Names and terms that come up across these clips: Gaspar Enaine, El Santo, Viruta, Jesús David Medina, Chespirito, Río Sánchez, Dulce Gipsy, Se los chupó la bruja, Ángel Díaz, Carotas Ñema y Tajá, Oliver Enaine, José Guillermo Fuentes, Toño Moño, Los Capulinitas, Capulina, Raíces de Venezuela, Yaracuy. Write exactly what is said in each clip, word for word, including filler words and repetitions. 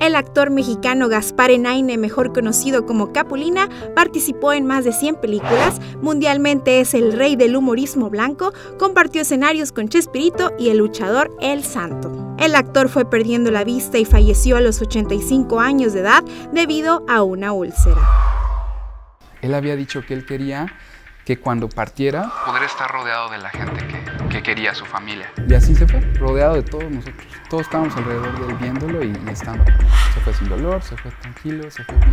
El actor mexicano Gaspar Enaine, mejor conocido como Capulina, participó en más de cien películas, mundialmente es el rey del humorismo blanco, compartió escenarios con Chespirito y el luchador El Santo. El actor fue perdiendo la vista y falleció a los ochenta y cinco años de edad debido a una úlcera. Él había dicho que él quería que cuando partiera poder estar rodeado de la gente que, que quería su familia. Y así se fue, rodeado de todos nosotros. Todos estábamos alrededor de él viéndolo y, y estando. Se fue sin dolor, se fue tranquilo, se fue bien.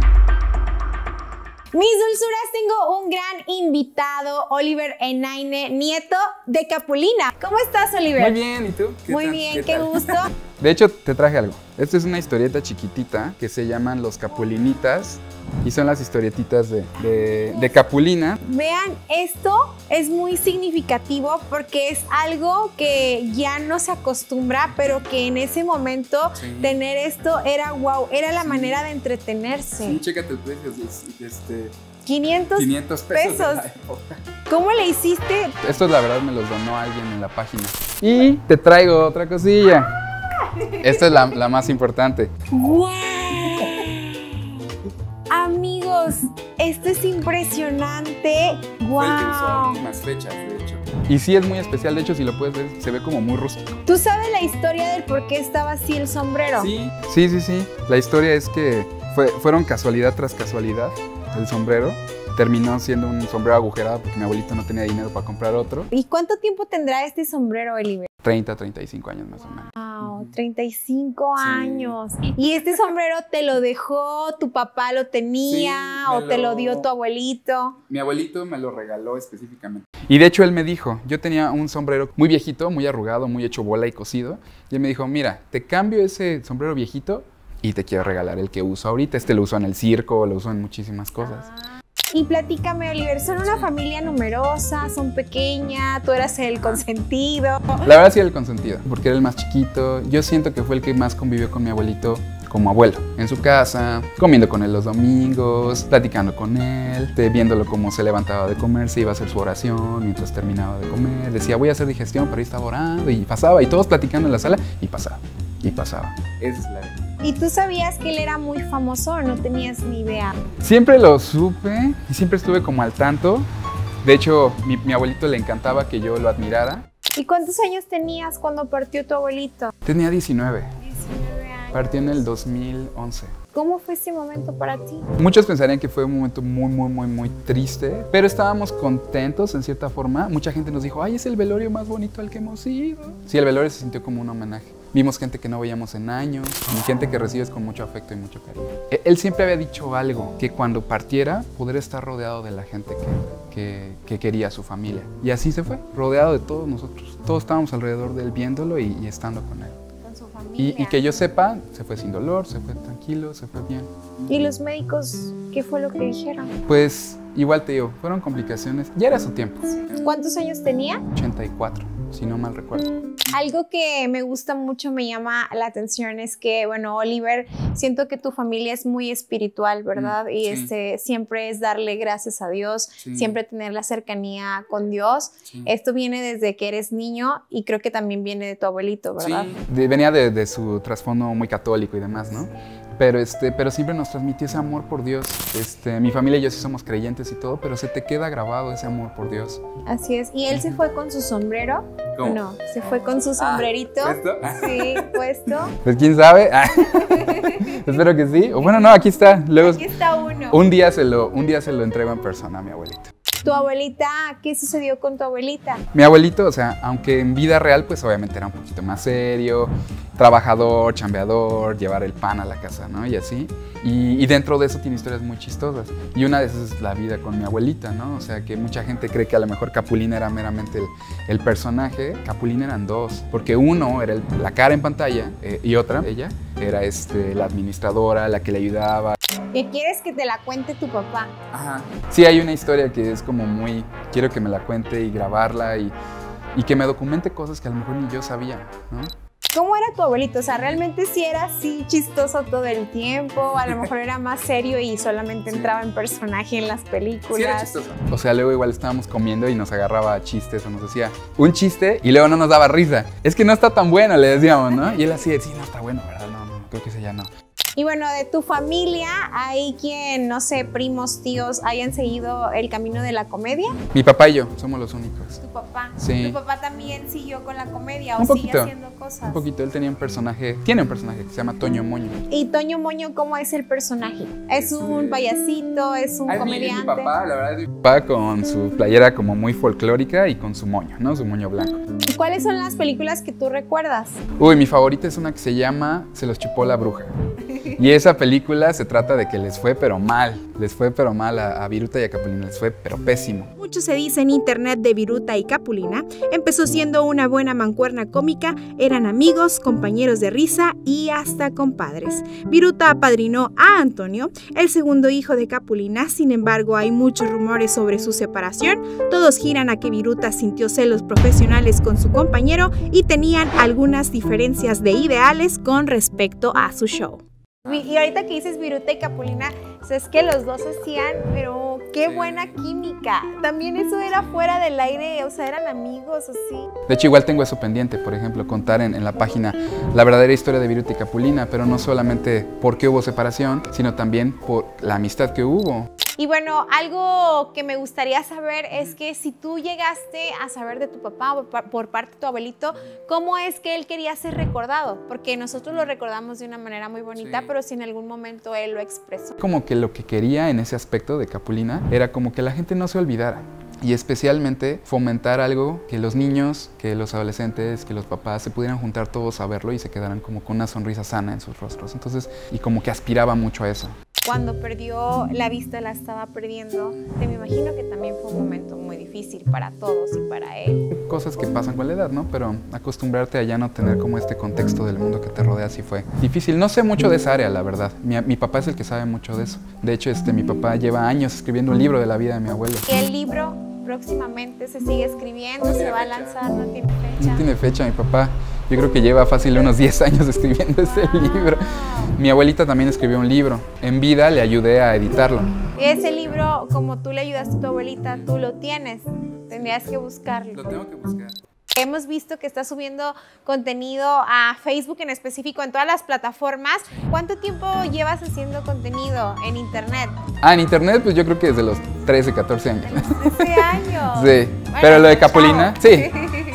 Mis dulzuras, tengo un gran invitado, Oliver Enaine, nieto de Capulina. ¿Cómo estás, Oliver? Muy bien, ¿y tú? Muy bien, qué gusto. De hecho, te traje algo. Esta es una historieta chiquitita que se llaman Los Capulinitas y son las historietitas de, de, de Capulina. Vean, esto es muy significativo porque es algo que ya no se acostumbra, pero que en ese momento sí. Tener esto era wow, era la sí. manera de entretenerse. Sí, chécate el precio, este... quinientos pesos. De la época. ¿Cómo le hiciste? Estos la verdad me los donó alguien en la página. Y te traigo otra cosilla. Ah. Esta es la, la más importante. ¡Wow! Amigos, esto es impresionante. ¡Wow! Son más fechas, de hecho. Y sí es muy especial, de hecho, si lo puedes ver, se ve como muy rústico. ¿Tú sabes la historia del por qué estaba así el sombrero? Sí, sí, sí. sí. La historia es que fue, fueron casualidad tras casualidad el sombrero. Terminó siendo un sombrero agujerado porque mi abuelito no tenía dinero para comprar otro. ¿Y cuánto tiempo tendrá este sombrero, Oliver? treinta, treinta y cinco años más o menos. Wow, treinta y cinco sí. años. ¿Y este sombrero te lo dejó, tu papá lo tenía sí, o lo... te lo dio tu abuelito? Mi abuelito me lo regaló específicamente. Y de hecho él me dijo, yo tenía un sombrero muy viejito, muy arrugado, muy hecho bola y cocido. Y él me dijo, mira, te cambio ese sombrero viejito y te quiero regalar el que uso ahorita. Este lo uso en el circo, lo uso en muchísimas cosas. Ah. Y platícame, Oliver, ¿son una familia numerosa? ¿Son pequeña? ¿Tú eras el consentido? La verdad sí era el consentido, porque era el más chiquito. Yo siento que fue el que más convivió con mi abuelito como abuelo. En su casa, comiendo con él los domingos, platicando con él, viéndolo cómo se levantaba de comer, se iba a hacer su oración mientras terminaba de comer. Decía, voy a hacer digestión, pero ahí estaba orando y pasaba. Y todos platicando en la sala y pasaba, y pasaba. Esa es la verdad. ¿Y tú sabías que él era muy famoso o no tenías ni idea? Siempre lo supe y siempre estuve como al tanto. De hecho, mi, mi abuelito le encantaba que yo lo admirara. ¿Y cuántos años tenías cuando partió tu abuelito? Tenía diecinueve. diecinueve años. Partió en el dos mil once. ¿Cómo fue ese momento para ti? Muchos pensarían que fue un momento muy, muy, muy, muy triste, pero estábamos contentos en cierta forma. Mucha gente nos dijo, ay, es el velorio más bonito al que hemos ido. Sí, el velorio se sintió como un homenaje. Vimos gente que no veíamos en años, gente que recibes con mucho afecto y mucho cariño. Él siempre había dicho algo, que cuando partiera, poder estar rodeado de la gente que, que, que quería su familia. Y así se fue, rodeado de todos nosotros. Todos estábamos alrededor de él viéndolo y, y estando con él. Con su familia. Y, y que yo sepa, se fue sin dolor, se fue tranquilo, se fue bien. ¿Y los médicos qué fue lo que dijeron? Pues igual te digo, fueron complicaciones. Ya era su tiempo. ¿Cuántos años tenía? ochenta y cuatro, si no mal recuerdo. Algo que me gusta mucho, me llama la atención es que, bueno, Oliver, siento que tu familia es muy espiritual, ¿verdad? Mm, y sí. este, siempre es darle gracias a Dios, sí. siempre tener la cercanía con Dios. Sí. Esto viene desde que eres niño y creo que también viene de tu abuelito, ¿verdad? Sí. Venía de, de su trasfondo muy católico y demás, ¿no? Sí. Pero, este, pero siempre nos transmitió ese amor por Dios. Este, mi familia y yo sí somos creyentes y todo, pero se te queda grabado ese amor por Dios. Así es. ¿Y él se fue con su sombrero? ¿Cómo? No, se fue con su sombrerito. Ah, ¿puesto? Sí, puesto. Pues quién sabe. Ah. Espero que sí. O bueno, no, aquí está. Luego, aquí está uno. Un día se lo, un día se lo entrego en persona a mi abuelito. ¿Tu abuelita? ¿Qué sucedió con tu abuelita? Mi abuelito, o sea, aunque en vida real, pues obviamente era un poquito más serio, trabajador, chambeador, llevar el pan a la casa, ¿no? Y así. Y, y dentro de eso tiene historias muy chistosas. Y una de esas es la vida con mi abuelita, ¿no? O sea, que mucha gente cree que a lo mejor Capulina era meramente el, el personaje. Capulina eran dos, porque uno era el, la cara en pantalla eh, y otra, ella, era este, la administradora, la que le ayudaba. ¿Qué quieres que te la cuente tu papá? Ajá. Sí, hay una historia que es como muy... Quiero que me la cuente y grabarla y, y que me documente cosas que a lo mejor ni yo sabía, ¿no? ¿Cómo era tu abuelito? O sea, ¿realmente sí era así chistoso todo el tiempo? A lo mejor era más serio y solamente sí. entraba en personaje en las películas. Sí era chistoso. O sea, luego igual estábamos comiendo y nos agarraba chistes o nos hacía un chiste y luego no nos daba risa. Es que no está tan bueno, le decíamos, ¿no? Y él así, sí, no está bueno, ¿verdad? No, no, creo que ese ya no. Y bueno, de tu familia, ¿hay quien, no sé, primos, tíos, hayan seguido el camino de la comedia? Mi papá y yo somos los únicos. ¿Tu papá? Sí. ¿Tu papá también siguió con la comedia o sigue haciendo cosas? Un poquito. Él tenía un personaje, tiene un personaje que se llama Toño Moño. ¿Y Toño Moño cómo es el personaje? ¿Es un payasito? ¿Es un comediante? Es mi papá, la verdad, es mi papá con su playera como muy folclórica y con su moño, ¿no? Su moño blanco. ¿Y cuáles son las películas que tú recuerdas? Uy, mi favorita es una que se llama Se los chupó la bruja. Y esa película se trata de que les fue pero mal, les fue pero mal a, a Viruta y a Capulina, les fue pero pésimo. Mucho se dice en internet de Viruta y Capulina. Empezó siendo una buena mancuerna cómica, eran amigos, compañeros de risa y hasta compadres. Viruta apadrinó a Antonio, el segundo hijo de Capulina, sin embargo hay muchos rumores sobre su separación. Todos giran a que Viruta sintió celos profesionales con su compañero y tenían algunas diferencias de ideales con respecto a su show. Y ahorita que dices Viruta y Capulina, o sea, es que los dos hacían, pero qué buena química. También eso era fuera del aire, o sea, eran amigos, así. De hecho, igual tengo eso pendiente, por ejemplo, contar en, en la página la verdadera historia de Viruta y Capulina, pero no solamente por qué hubo separación, sino también por la amistad que hubo. Y bueno, algo que me gustaría saber es que si tú llegaste a saber de tu papá o por parte de tu abuelito, ¿cómo es que él quería ser recordado? Porque nosotros lo recordamos de una manera muy bonita, sí, pero si en algún momento él lo expresó. Como que lo que quería en ese aspecto de Capulina era como que la gente no se olvidara. Y especialmente fomentar algo que los niños, que los adolescentes, que los papás se pudieran juntar todos a verlo y se quedaran como con una sonrisa sana en sus rostros. Entonces, y como que aspiraba mucho a eso. Cuando perdió la vista, la estaba perdiendo, te me imagino que también fue un momento muy difícil para todos y para él. Cosas que pasan con la edad, ¿no? Pero acostumbrarte a ya no tener como este contexto del mundo que te rodea, sí fue difícil. No sé mucho de esa área, la verdad. Mi, mi papá es el que sabe mucho de eso. De hecho, este, mi papá lleva años escribiendo un libro de la vida de mi abuelo. ¿Qué libro? Próximamente se sigue escribiendo, se va a lanzar, no tiene fecha. No tiene fecha, mi papá. Yo creo que lleva fácil unos diez años escribiendo ese libro. Mi abuelita también escribió un libro. En vida le ayudé a editarlo. Ese libro, como tú le ayudaste a tu abuelita, tú lo tienes. Tendrías que buscarlo. Lo tengo que buscar. Hemos visto que estás subiendo contenido a Facebook en específico, en todas las plataformas. ¿Cuánto tiempo llevas haciendo contenido en internet? Ah, en internet, pues yo creo que desde los trece, catorce años. trece años. Sí, bueno, pero lo de Capulina, chao. sí,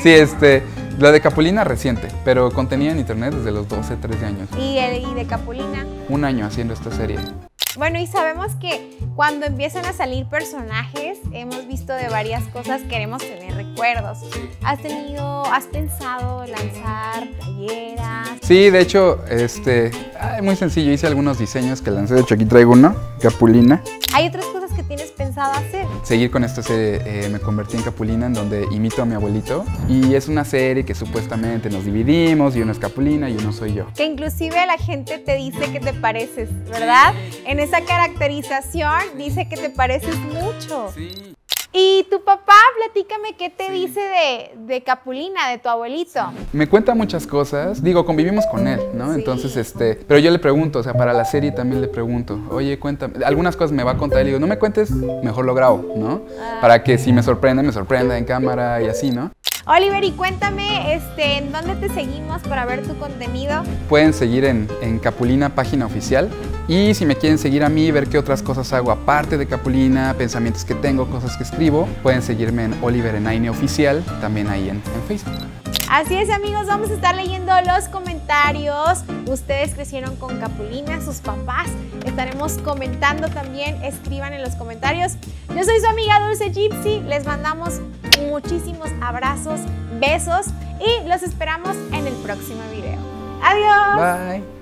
sí, este, lo de Capulina reciente, pero contenido en internet desde los doce, trece años. ¿Y, el, y de Capulina? Un año haciendo esta serie. Bueno, y sabemos que cuando empiezan a salir personajes, hemos visto de varias cosas, queremos tener recuerdos. ¿Has tenido, has pensado lanzar playeras? Sí, de hecho, este, muy sencillo, hice algunos diseños que lancé. De hecho, aquí traigo uno, Capulina. ¿Hay otras cosas que tienes pensado hacer? Seguir con esta serie, eh, me convertí en Capulina, en donde imito a mi abuelito. Y es una serie que supuestamente nos dividimos, y uno es Capulina y uno soy yo. Que inclusive la gente te dice que te pareces, ¿verdad? En esa caracterización dice que te pareces mucho. Sí. Y tu papá, platícame qué te sí. dice de, de Capulina, de tu abuelito. Me cuenta muchas cosas, digo, convivimos con él, ¿no? Sí. Entonces, este, pero yo le pregunto, o sea, para la serie también le pregunto, oye, cuéntame, algunas cosas me va a contar, y le digo, no me cuentes, mejor lo grabo, ¿no? Ah. Para que si me sorprende, me sorprenda en cámara y así, ¿no? Oliver, y cuéntame, este, ¿en dónde te seguimos para ver tu contenido? Pueden seguir en, en Capulina, página oficial. Y si me quieren seguir a mí, ver qué otras cosas hago aparte de Capulina, pensamientos que tengo, cosas que escribo, pueden seguirme en Oliver Enaine Oficial, también ahí en, en Facebook. Así es, amigos, vamos a estar leyendo los comentarios. Ustedes crecieron con Capulina, sus papás. Estaremos comentando también, escriban en los comentarios. Yo soy su amiga Dulce Gipsy, les mandamos muchísimos abrazos, besos y los esperamos en el próximo video. ¡Adiós! Bye.